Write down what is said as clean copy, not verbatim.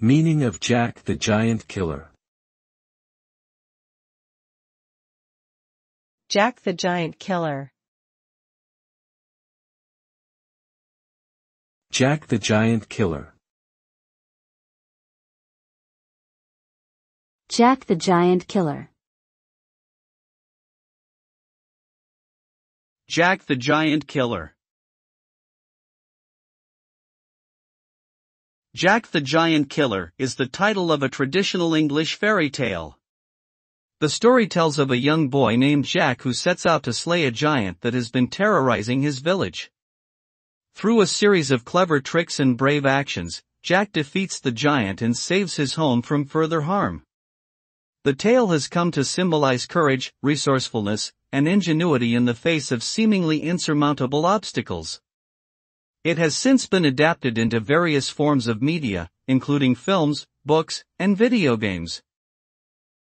Meaning of Jack the Giant Killer. Jack the Giant Killer. Jack the Giant Killer. Jack the Giant Killer. Jack the Giant Killer. Jack the Giant Killer is the title of a traditional English fairy tale. The story tells of a young boy named Jack who sets out to slay a giant that has been terrorizing his village. Through a series of clever tricks and brave actions, Jack defeats the giant and saves his home from further harm. The tale has come to symbolize courage, resourcefulness, and ingenuity in the face of seemingly insurmountable obstacles. It has since been adapted into various forms of media, including films, books, and video games.